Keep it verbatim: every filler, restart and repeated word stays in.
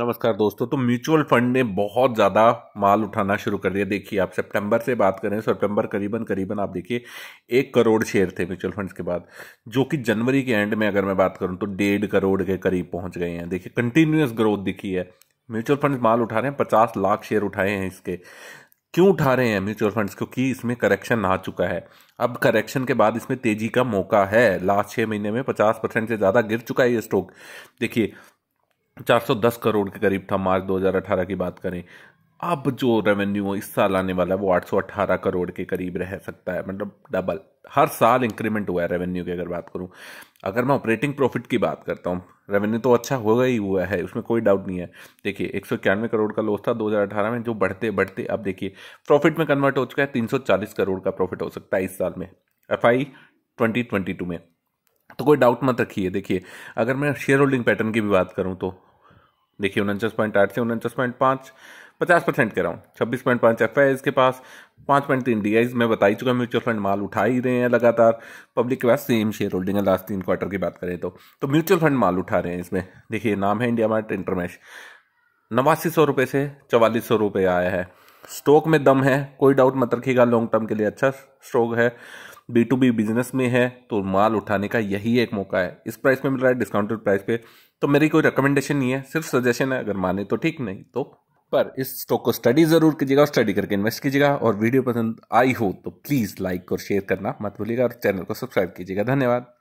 नमस्कार दोस्तों। तो म्यूचुअल फंड ने बहुत ज़्यादा माल उठाना शुरू कर दिया। देखिए, आप सितंबर से बात करें, सितंबर करीबन करीबन आप देखिए एक करोड़ शेयर थे म्यूचुअल फंड्स के बाद, जो कि जनवरी के एंड में अगर मैं बात करूं तो डेढ़ करोड़ के करीब पहुंच गए हैं। देखिए कंटिन्यूस ग्रोथ दिखी है। म्यूचुअल फंड्स माल उठा रहे हैं, पचास लाख शेयर उठाए हैं। इसके क्यों उठा रहे हैं म्यूचुअल फंड्स? क्योंकि इसमें करेक्शन आ चुका है। अब करेक्शन के बाद इसमें तेज़ी का मौका है। लास्ट छः महीने में पचास परसेंट से ज़्यादा गिर चुका है ये स्टॉक। देखिए चार सौ दस करोड़ के करीब था मार्च दो हज़ार अठारह की बात करें। अब जो रेवेन्यू इस साल आने वाला है वो आठ सौ अठारह करोड़ के करीब रह सकता है, मतलब डबल। हर साल इंक्रीमेंट हुआ है रेवेन्यू की अगर बात करूं। अगर मैं ऑपरेटिंग प्रॉफिट की बात करता हूं, रेवेन्यू तो अच्छा होगा ही हुआ है, उसमें कोई डाउट नहीं है। देखिए एक सौ इक्यानवे करोड़ का लॉस था दो हज़ार अठारह में, जो बढ़ते बढ़ते अब देखिए प्रॉफिट में कन्वर्ट हो चुका है। तीन सौ चालीस करोड़ का प्रॉफिट हो सकता है इस साल में, F I twenty twenty two में। तो कोई डाउट मत रखिए। देखिए अगर मैं शेयर होल्डिंग पैटर्न की भी बात करूं तो देखिए उनचास पॉइंट आठ से उनचास पॉइंट पाँच पचास परसेंट के राउंड, छब्बीस पॉइंट पाँच एफ आई इसके पास, पाँच पॉइंट तीन डी आईज। मैं बता ही चुका म्यूचुअल फंड माल उठा ही रहे हैं लगातार। पब्लिक के पास सेम शेयर होल्डिंग है लास्ट तीन क्वार्टर की बात करें तो तो म्यूचुअल फंड माल उठा रहे हैं। इसमें देखिए नाम है इंडियामार्ट इंटरमेश, नवासी सौ रुपये से चवालीस सौ रुपये आया है। स्टॉक में दम है, कोई डाउट मत रखिएगा। लॉन्ग टर्म के लिए अच्छा स्टॉक है, बी टू बी बिजनेस में है, तो माल उठाने का यही एक मौका है। इस प्राइस में मिल रहा है, डिस्काउंटेड प्राइस पे। तो मेरी कोई रिकमेंडेशन नहीं है, सिर्फ सजेशन है। अगर माने तो ठीक, नहीं तो पर इस स्टॉक को स्टडी जरूर कीजिएगा और स्टडी करके इन्वेस्ट कीजिएगा। और वीडियो पसंद आई हो तो प्लीज़ लाइक और शेयर करना मत भूलिएगा और चैनल को सब्सक्राइब कीजिएगा। धन्यवाद।